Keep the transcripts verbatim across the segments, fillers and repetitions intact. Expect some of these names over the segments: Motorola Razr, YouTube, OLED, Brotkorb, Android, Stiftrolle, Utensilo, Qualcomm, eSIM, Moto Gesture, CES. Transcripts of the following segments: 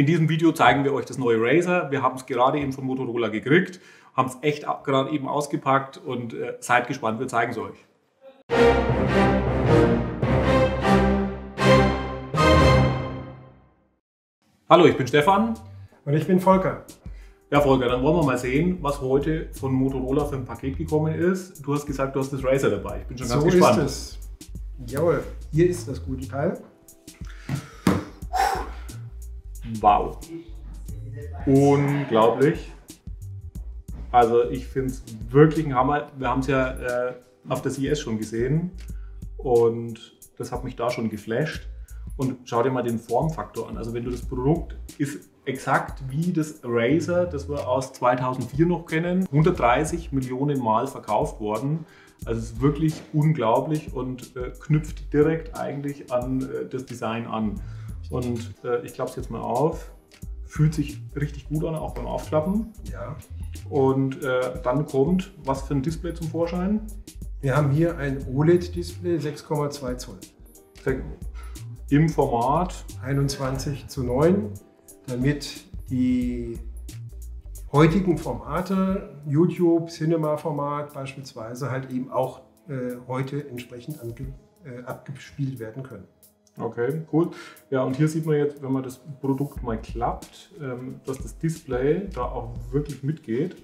In diesem Video zeigen wir euch das neue Razr. Wir haben es gerade eben von Motorola gekriegt, haben es echt gerade eben ausgepackt und äh, seid gespannt, wir zeigen es euch. Hallo, ich bin Stefan. Und ich bin Volker. Ja, Volker, dann wollen wir mal sehen, was heute von Motorola für ein Paket gekommen ist. Du hast gesagt, du hast das Razr dabei. Ich bin schon ganz so gespannt. So ist es. Jawohl, hier ist das gute Teil. Wow. Unglaublich. Also ich finde es wirklich ein Hammer. Wir haben es ja äh, auf der C E S schon gesehen und das hat mich da schon geflasht. Und schau dir mal den Formfaktor an. Also wenn du das Produkt, ist exakt wie das Razr, das wir aus zweitausendvier noch kennen, hundertdreißig Millionen Mal verkauft worden. Also es ist wirklich unglaublich und äh, knüpft direkt eigentlich an äh, das Design an. Und äh, ich klappe es jetzt mal auf, fühlt sich richtig gut an, auch beim Aufklappen. Ja. Und äh, dann kommt, was für ein Display zum Vorschein? Wir haben hier ein O L E D-Display, sechs Komma zwei Zoll. Im Format einundzwanzig zu neun, damit die heutigen Formate, YouTube, Cinema-Format beispielsweise, halt eben auch äh, heute entsprechend äh, abgespielt werden können. Okay, cool. Ja, und hier sieht man jetzt, wenn man das Produkt mal klappt, dass das Display da auch wirklich mitgeht.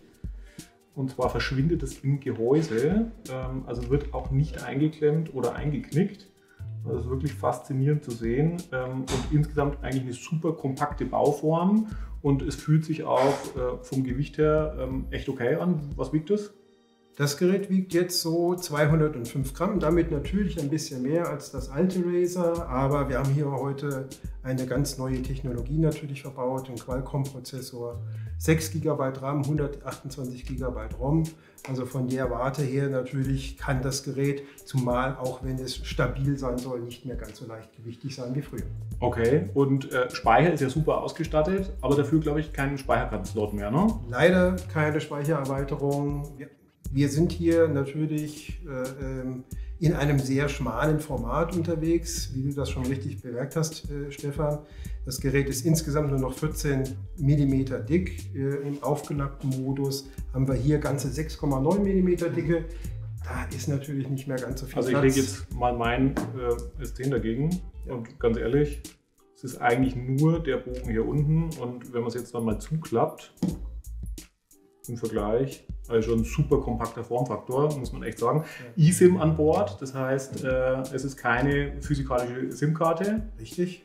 Und zwar verschwindet es im Gehäuse, also wird auch nicht eingeklemmt oder eingeknickt. Das ist wirklich faszinierend zu sehen und insgesamt eigentlich eine super kompakte Bauform. Und es fühlt sich auch vom Gewicht her echt okay an. Was wiegt es? Das Gerät wiegt jetzt so zweihundertfünf Gramm, damit natürlich ein bisschen mehr als das alte Razr, aber wir haben hier heute eine ganz neue Technologie natürlich verbaut, den Qualcomm-Prozessor, sechs Gigabyte RAM, hundertachtundzwanzig Gigabyte ROM. Also von der Warte her natürlich kann das Gerät, zumal auch wenn es stabil sein soll, nicht mehr ganz so leichtgewichtig sein wie früher. Okay, und äh, Speicher ist ja super ausgestattet, aber dafür glaube ich keinen Speicherkartenslot mehr, ne? Leider keine Speichererweiterung. Ja. Wir sind hier natürlich äh, in einem sehr schmalen Format unterwegs, wie du das schon richtig bemerkt hast, äh, Stefan. Das Gerät ist insgesamt nur noch vierzehn Millimeter dick. Äh, Im aufgelappten Modus haben wir hier ganze sechs Komma neun Millimeter dicke. Da ist natürlich nicht mehr ganz so viel Platz. Also ich lege jetzt mal mein äh, S zehn dagegen und ganz ehrlich, es ist eigentlich nur der Bogen hier unten und wenn man es jetzt dann mal zuklappt, im Vergleich, also schon ein super kompakter Formfaktor, muss man echt sagen. Ja. eSIM an Bord, das heißt, äh, es ist keine physikalische SIM-Karte. Richtig.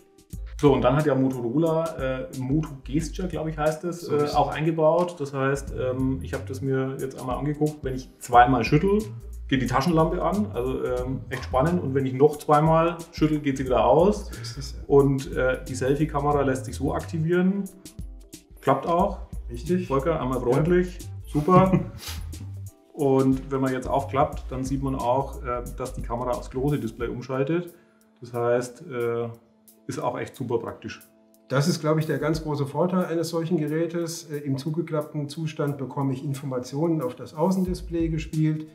So, und dann hat ja Motorola äh, Moto Gesture, glaube ich, heißt es, so äh, auch eingebaut. Das heißt, ähm, ich habe das mir jetzt einmal angeguckt, wenn ich zweimal schüttel, geht die Taschenlampe an, also ähm, echt spannend. Und wenn ich noch zweimal schüttel, geht sie wieder aus. So ist es, ja. Und äh, die Selfie-Kamera lässt sich so aktivieren, klappt auch. Richtig. Volker, einmal freundlich, ja. Super. Und wenn man jetzt aufklappt, dann sieht man auch, dass die Kamera aufs große Display umschaltet. Das heißt, ist auch echt super praktisch. Das ist, glaube ich, der ganz große Vorteil eines solchen Gerätes. Im zugeklappten Zustand bekomme ich Informationen auf das Außendisplay gespielt,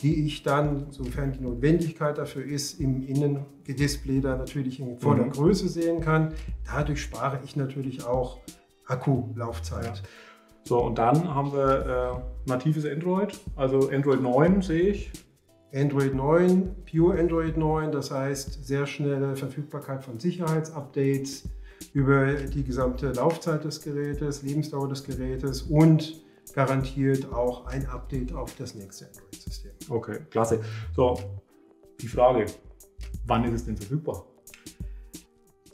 die ich dann, sofern die Notwendigkeit dafür ist, im Innendisplay da natürlich in voller mhm. Größe sehen kann. Dadurch spare ich natürlich auch Akkulaufzeit. Ja. So, und dann haben wir äh, natives Android, also Android neun sehe ich. Android neun, Pure Android neun, das heißt sehr schnelle Verfügbarkeit von Sicherheitsupdates über die gesamte Laufzeit des Gerätes, Lebensdauer des Gerätes und garantiert auch ein Update auf das nächste Android-System. Okay, klasse. So, die Frage, wann ist es denn verfügbar?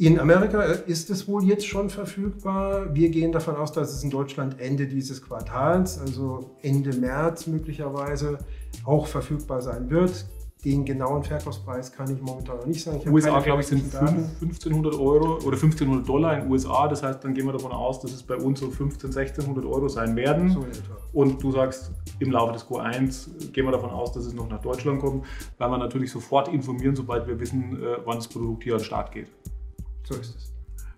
In Amerika ist es wohl jetzt schon verfügbar. Wir gehen davon aus, dass es in Deutschland Ende dieses Quartals, also Ende März möglicherweise, auch verfügbar sein wird. Den genauen Verkaufspreis kann ich momentan noch nicht sagen. In den U S A, glaube ich, sind fünfzehnhundert Euro oder fünfzehnhundert Dollar in den U S A. Das heißt, dann gehen wir davon aus, dass es bei uns so fünfzehnhundert, sechzehnhundert Euro sein werden. So in etwa. Und du sagst, im Laufe des Q eins gehen wir davon aus, dass es noch nach Deutschland kommt, weil wir natürlich sofort informieren, sobald wir wissen, wann das Produkt hier an den Start geht. So ist es.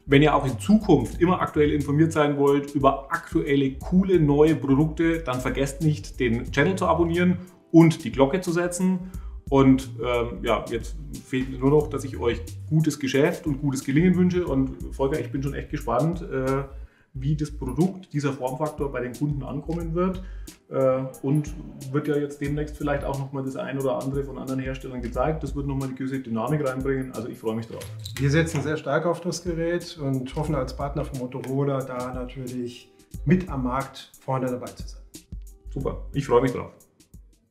Wenn ihr auch in Zukunft immer aktuell informiert sein wollt über aktuelle, coole, neue Produkte, dann vergesst nicht, den Channel zu abonnieren und die Glocke zu setzen. Und ähm, ja, jetzt fehlt nur noch, dass ich euch gutes Geschäft und gutes Gelingen wünsche. Und Volker, ich bin schon echt gespannt, äh, wie das Produkt, dieser Formfaktor bei den Kunden ankommen wird. Äh, und wird ja jetzt demnächst vielleicht auch nochmal das ein oder andere von anderen Herstellern gezeigt. Das wird nochmal eine gewisse Dynamik reinbringen. Also ich freue mich drauf. Wir setzen sehr stark auf das Gerät und hoffen als Partner von Motorola da natürlich mit am Markt vorne dabei zu sein. Super, ich freue mich drauf.